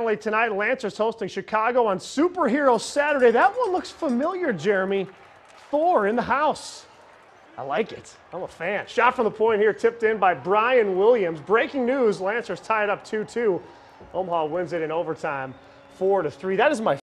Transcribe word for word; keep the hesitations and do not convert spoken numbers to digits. Finally tonight, Lancers hosting Chicago on Superhero Saturday. That one looks familiar, Jeremy. Thor in the house. I like it. I'm a fan. Shot from the point here, tipped in by Brian Williams. Breaking news, Lancers tied up two two. Omaha wins it in overtime, four to three. That is my